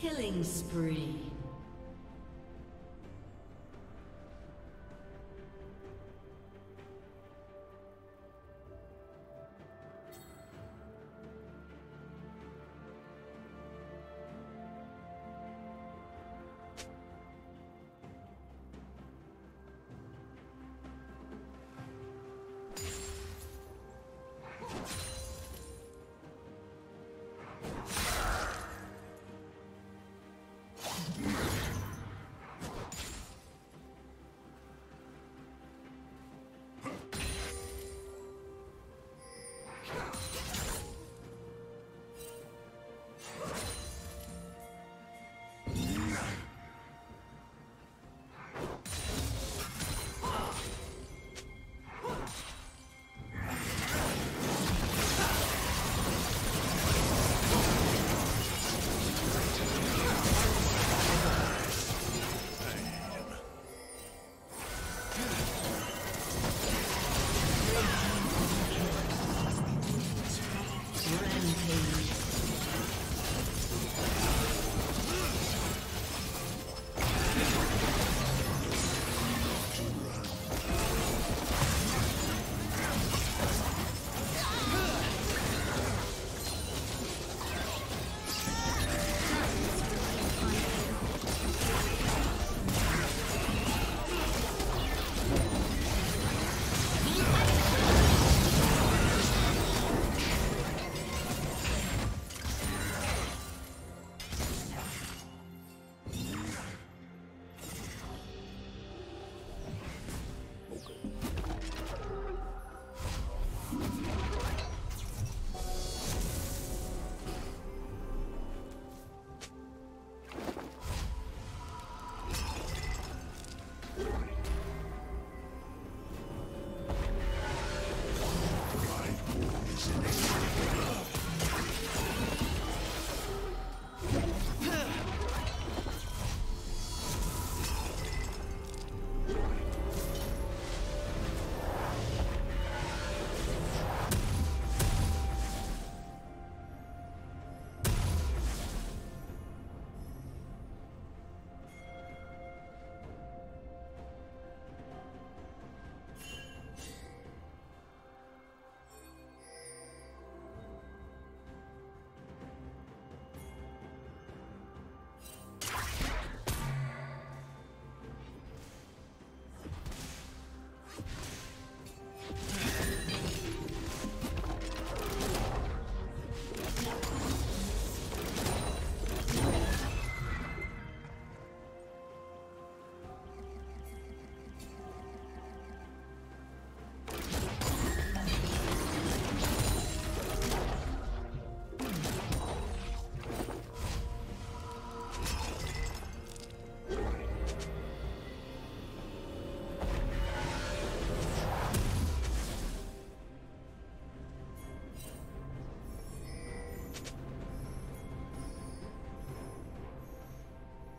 Killing spree. Yeah.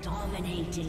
Dominating.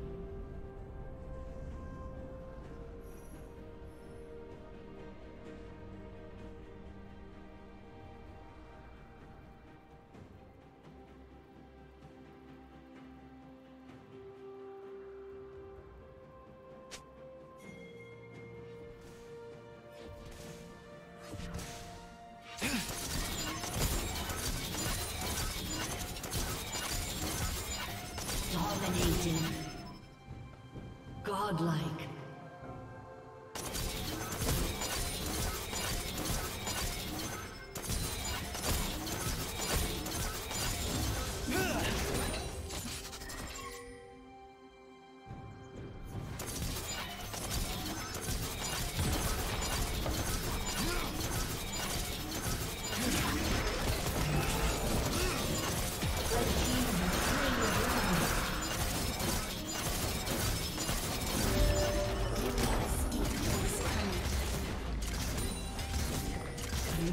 Godlike.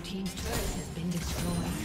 Team's turret has been destroyed.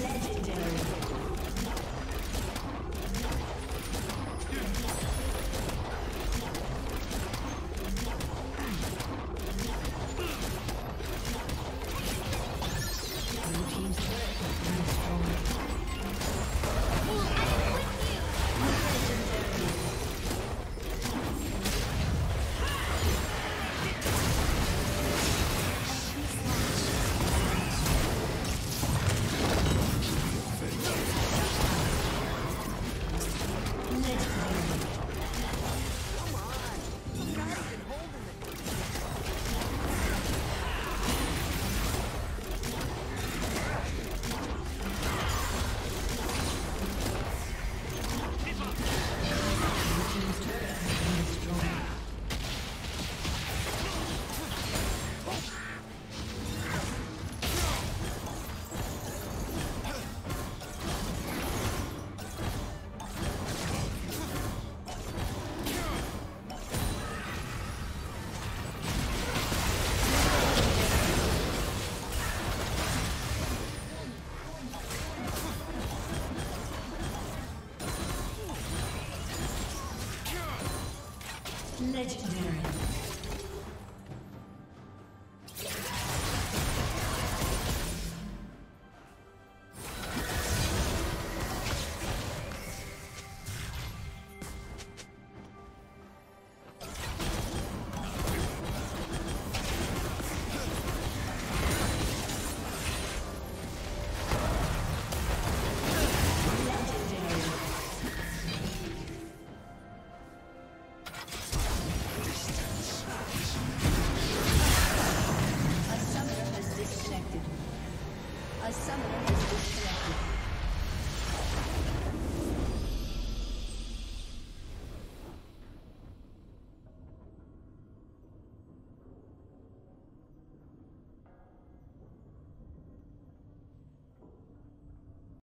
Legendary. Legendary.